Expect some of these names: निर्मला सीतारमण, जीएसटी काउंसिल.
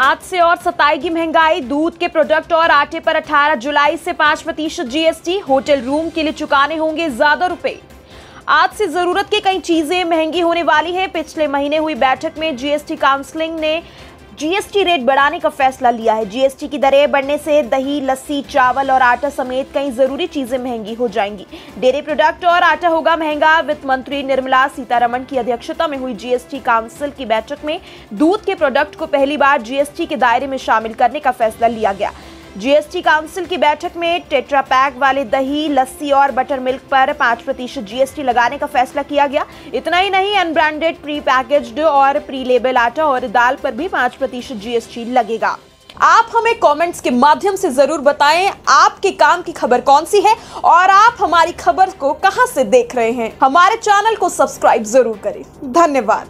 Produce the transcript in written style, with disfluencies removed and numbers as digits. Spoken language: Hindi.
आज से और सताएगी महंगाई। दूध के प्रोडक्ट और आटे पर 18 जुलाई से 5% जीएसटी। होटल रूम के लिए चुकाने होंगे ज्यादा रुपए। आज से जरूरत की कई चीजें महंगी होने वाली है। पिछले महीने हुई बैठक में जीएसटी काउंसिलिंग ने जीएसटी रेट बढ़ाने का फैसला लिया है। जीएसटी की दरें बढ़ने से दही, लस्सी, चावल और आटा समेत कई जरूरी चीजें महंगी हो जाएंगी। डेयरी प्रोडक्ट और आटा होगा महंगा। वित्त मंत्री निर्मला सीतारमण की अध्यक्षता में हुई जीएसटी काउंसिल की बैठक में दूध के प्रोडक्ट को पहली बार जीएसटी के दायरे में शामिल करने का फैसला लिया गया। जीएसटी काउंसिल की बैठक में टेट्रा पैक वाले दही, लस्सी और बटर मिल्क पर 5% जीएसटी लगाने का फैसला किया गया। इतना ही नहीं, अनब्रांडेड, प्री पैकेज्ड और प्री लेबल आटा और दाल पर भी 5% जीएसटी लगेगा। आप हमें कमेंट्स के माध्यम से जरूर बताएं आपके काम की खबर कौन सी है और आप हमारी खबर को कहां से देख रहे हैं। हमारे चैनल को सब्सक्राइब जरूर करें। धन्यवाद।